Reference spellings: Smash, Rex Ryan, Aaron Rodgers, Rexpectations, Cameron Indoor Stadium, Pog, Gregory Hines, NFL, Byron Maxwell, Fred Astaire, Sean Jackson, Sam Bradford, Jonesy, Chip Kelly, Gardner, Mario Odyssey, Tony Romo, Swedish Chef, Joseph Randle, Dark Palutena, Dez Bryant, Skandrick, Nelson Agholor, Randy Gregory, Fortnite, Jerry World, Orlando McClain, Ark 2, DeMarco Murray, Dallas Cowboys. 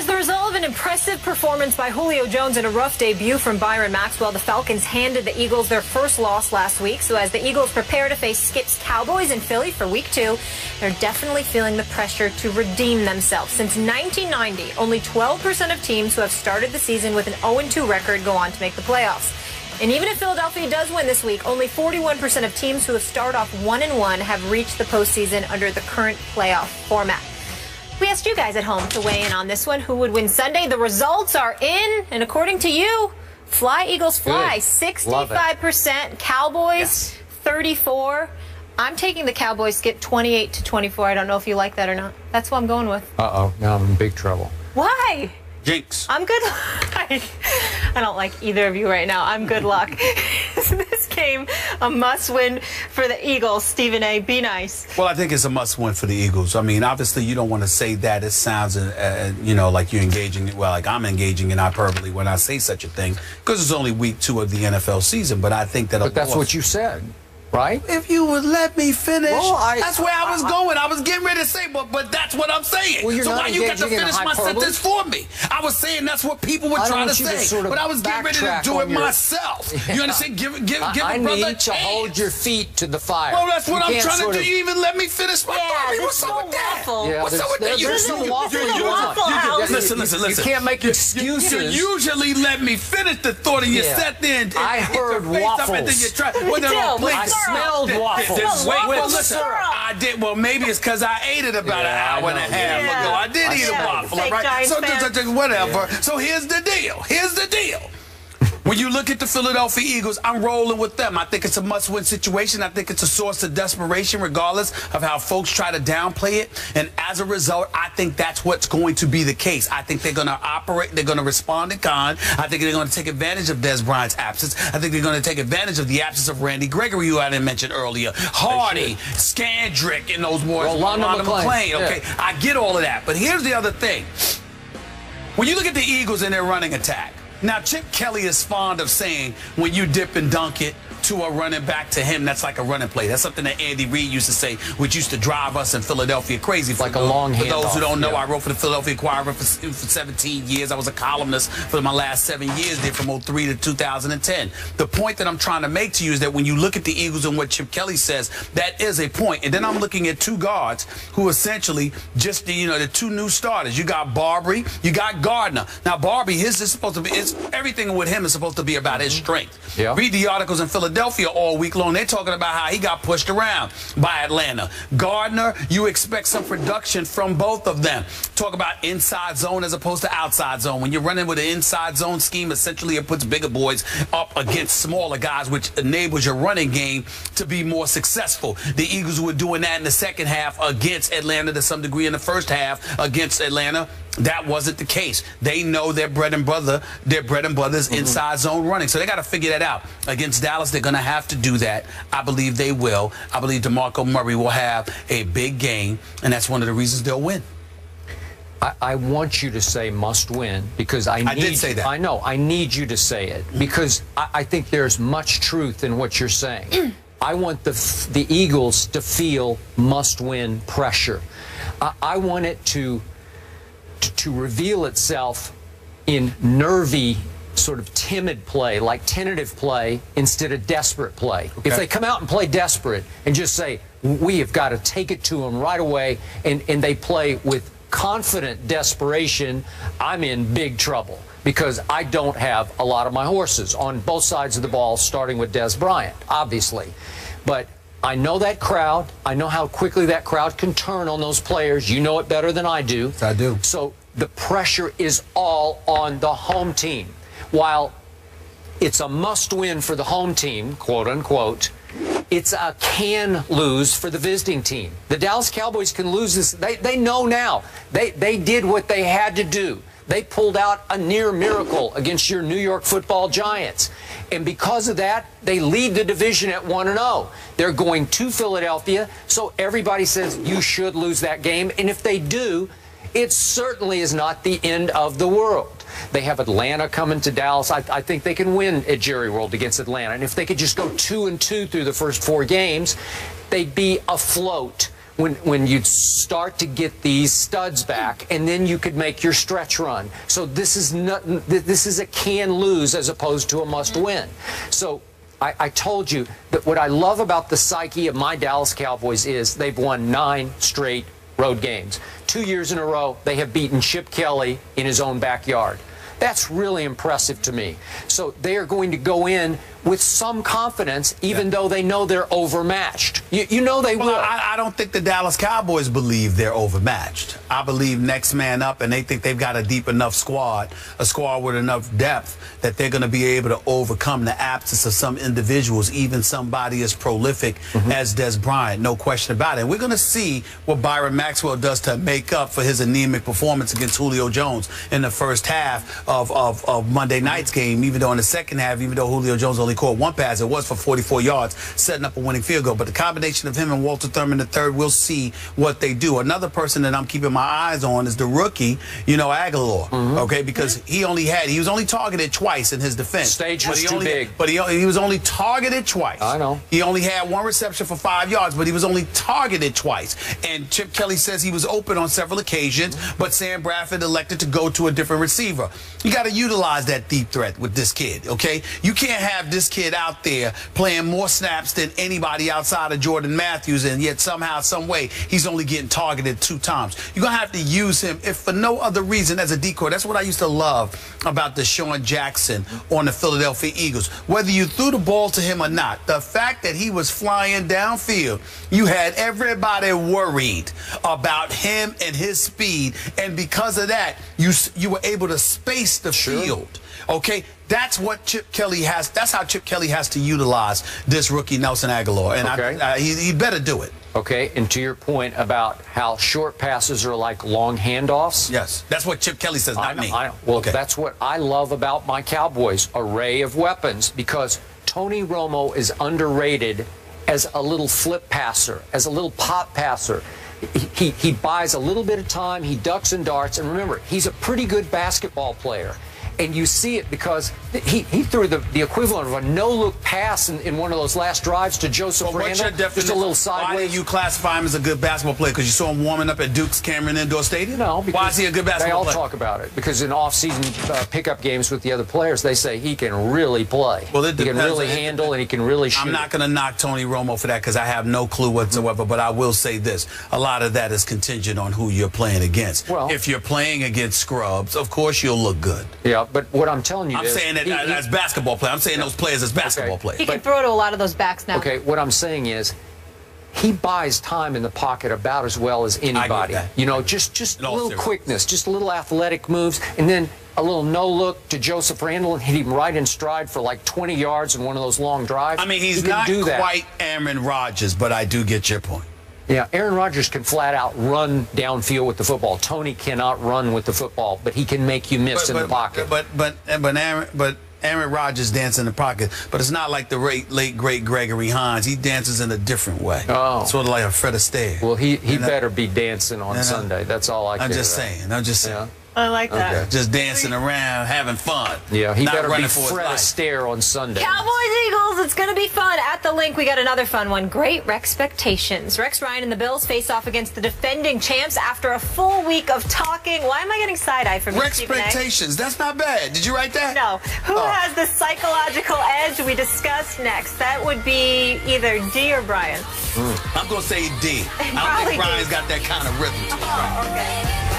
As the result of an impressive performance by Julio Jones and a rough debut from Byron Maxwell, the Falcons handed the Eagles their first loss last week. So as the Eagles prepare to face Skip's Cowboys in Philly for Week 2, they're definitely feeling the pressure to redeem themselves. Since 1990, only 12% of teams who have started the season with an 0-2 record go on to make the playoffs. And even if Philadelphia does win this week, only 41% of teams who have started off 1-1 have reached the postseason under the current playoff format. We asked you guys at home to weigh in on this one. Who would win Sunday? The results are in, and according to you, Fly Eagles Fly, good. 65%, Cowboys, yes. 34%. I'm taking the Cowboys, Skip, 28-24. I don't know if you like that or not. That's what I'm going with. Uh-oh, now I'm in big trouble. Why? Jinx. I'm good luck. I don't like either of you right now. I'm good luck. This game, a must-win for the Eagles. Stephen A., be nice. Well, I think it's a must-win for the Eagles. I mean, obviously, you don't want to say that. It sounds, you know, like you're engaging, well, like I'm engaging in hyperbole when I say such a thing, because it's only Week 2 of the NFL season. But I think that. But that's what you said. Right? If you would let me finish, well, that's where I was going. I was getting ready to say, but that's what I'm saying. Well, so why you got to finish my sentence for me? I was saying that's what people were trying to say, sort of, but I was getting ready to do it myself. Yeah. You understand? Give a brother a chance. I need to hold your feet to the fire. Well, that's what I'm trying to do. You even let me finish my thought. What's up with that? What's up with that? There's no waffle. Listen. You can't make excuses. You usually let me finish the thought, and you sat there and I heard waffles. Smelled waffles. Well, maybe it's because I ate it about an hour and a half ago. I did eat a waffle, right? So whatever. So here's the deal. Here's the deal. When you look at the Philadelphia Eagles, I'm rolling with them. I think it's a must-win situation. I think it's a source of desperation, regardless of how folks try to downplay it. And as a result, I think that's what's going to be the case. I think they're going to operate. They're going to respond in kind. I think they're going to take advantage of Dez Bryant's absence. I think they're going to take advantage of the absence of Randy Gregory, who I didn't mention earlier. Hardy, Skandrick, and those boys. Orlando McClain. Okay, yeah. I get all of that. But here's the other thing. When you look at the Eagles and their running attack, now, Chip Kelly is fond of saying when you dip and dunk it to a running back to him, that's like a running play. That's something that Andy Reid used to say, which used to drive us in Philadelphia crazy. Like a long handoff. For those who don't know, I wrote for the Philadelphia Inquirer for 17 years. I was a columnist for my last 7 years there from 2003 to 2010. The point that I'm trying to make to you is that when you look at the Eagles and what Chip Kelly says, that is a point. And then I'm looking at two guards who essentially just, you know, the two new starters. You got Barbary, you got Gardner. Now, Barbary, his is supposed to be, everything with him is supposed to be about his strength. Yeah. Read the articles in Philadelphia all week long. They're talking about how he got pushed around by Atlanta. Gardner, you expect some production from both of them. Talk about inside zone as opposed to outside zone. When you're running with an inside zone scheme, essentially it puts bigger boys up against smaller guys, which enables your running game to be more successful. The Eagles were doing that in the second half against Atlanta to some degree in the first half against Atlanta. That wasn't the case. They know their bread and butter is inside zone running. So they got to figure that out. Against Dallas, they're going to have to do that. I believe they will. I believe DeMarco Murray will have a big game, and that's one of the reasons they'll win. I want you to say must win because I did say that. I know. I need you to say it because I think there's much truth in what you're saying. I want the Eagles to feel must win pressure. I want it to reveal itself in nervy, sort of timid play, like tentative play, instead of desperate play. Okay. If they come out and play desperate and just say, we have got to take it to them right away, and they play with confident desperation, I'm in big trouble because I don't have a lot of my horses on both sides of the ball, starting with Dez Bryant, obviously. But I know that crowd. I know how quickly that crowd can turn on those players. You know it better than I do. Yes, I do. So the pressure is all on the home team. While it's a must-win for the home team, quote-unquote, it's a can-lose for the visiting team. The Dallas Cowboys can lose this. They know now. They did what they had to do. They pulled out a near miracle against your New York football Giants. And because of that, they lead the division at 1-0. They're going to Philadelphia, so everybody says you should lose that game. And if they do, it certainly is not the end of the world. They have Atlanta coming to Dallas. I think they can win at Jerry World against Atlanta. And if they could just go 2-2 through the first 4 games, they'd be afloat when you'd start to get these studs back, and then you could make your stretch run. So this is not, this is a can lose as opposed to a must win. So I told you that what I love about the psyche of my Dallas Cowboys is they've won 9 straight road games. 2 years in a row, they have beaten Chip Kelly in his own backyard. That's really impressive to me. So they are going to go in with some confidence, even though they know they're overmatched. You know they will. I don't think the Dallas Cowboys believe they're overmatched. I believe next man up, and they think they've got a deep enough squad, a squad with enough depth, that they're going to be able to overcome the absence of some individuals, even somebody as prolific as Dez Bryant, no question about it. And we're going to see what Byron Maxwell does to make up for his anemic performance against Julio Jones in the first half of Monday night's game, even though in the second half, even though Julio Jones only caught 1 pass, it was for 44 yards, setting up a winning field goal. But the combination of him and Walter Thurman III, we'll see what they do. Another person that I'm keeping my eyes on is the rookie, you know, Agholor, okay, because he was only targeted twice in his defense. Stage was too big. But he was only targeted twice. I know. He only had 1 reception for 5 yards, but he was only targeted twice. And Chip Kelly says he was open on several occasions, but Sam Bradford elected to go to a different receiver. You got to utilize that deep threat with this kid, okay? You can't have this kid out there playing more snaps than anybody outside of Jordan Matthews, and yet somehow, some way, he's only getting targeted 2 times. You're going to have to use him, if for no other reason, as a decoy. That's what I used to love about the Sean Jackson on the Philadelphia Eagles. Whether you threw the ball to him or not, the fact that he was flying downfield, you had everybody worried about him and his speed, and because of that, you were able to space the field, okay? That's what Chip Kelly has. That's how Chip Kelly has to utilize this rookie Nelson Agholor, and he better do it. Okay, and to your point about how short passes are like long handoffs. Yes, that's what Chip Kelly says, not me. Well, that's what I love about my Cowboys, array of weapons, because Tony Romo is underrated as a little flip passer, as a little pop passer. He buys a little bit of time, he ducks and darts, and remember, he's a pretty good basketball player. And you see it because he threw the equivalent of a no-look pass in one of those last drives to Joseph Randle, just a little sideways. Why do you classify him as a good basketball player? Because you saw him warming up at Duke's Cameron Indoor Stadium? No. Why is he a good basketball player? They all talk about it because in off-season pickup games with the other players, they say he can really play. Well, he can really handle and he can really shoot. I'm not going to knock Tony Romo for that because I have no clue whatsoever, but I will say this. A lot of that is contingent on who you're playing against. Well, if you're playing against scrubs, of course you'll look good. Yeah. But what I'm telling you is... I'm saying that as basketball players. I'm saying those players as basketball players. He can throw to a lot of those backs now. Okay, what I'm saying is he buys time in the pocket about as well as anybody. You know, just a little quickness, just a little athletic moves, and then a little no-look to Joseph Randle and hit him right in stride for like 20 yards in one of those long drives. I mean, he's not quite Aaron Rodgers, but I do get your point. Yeah, Aaron Rodgers can flat out run downfield with the football. Tony cannot run with the football, but he can make you miss in the pocket. But Aaron Rodgers dances in the pocket, but it's not like the late great Gregory Hines. He dances in a different way. Oh, sort of like a Fred Astaire. Well, he better be dancing on Sunday. That's all I care about. I'm just saying. Yeah. I like that. Okay. Just dancing around, having fun. Yeah, he better be Fred Astaire on Sunday. Cowboys, Eagles, it's going to be fun. At the link, we got another fun one. Great Rexpectations. Rex Ryan and the Bills face off against the defending champs after a full week of talking. Why am I getting side-eye from you, Stephen A? Rexpectations. That's not bad. Did you write that? No. Who has the psychological edge? We discussed next. That would be either D or Brian. I'm going to say D. I don't think Brian's got that kind of rhythm. Oh, okay.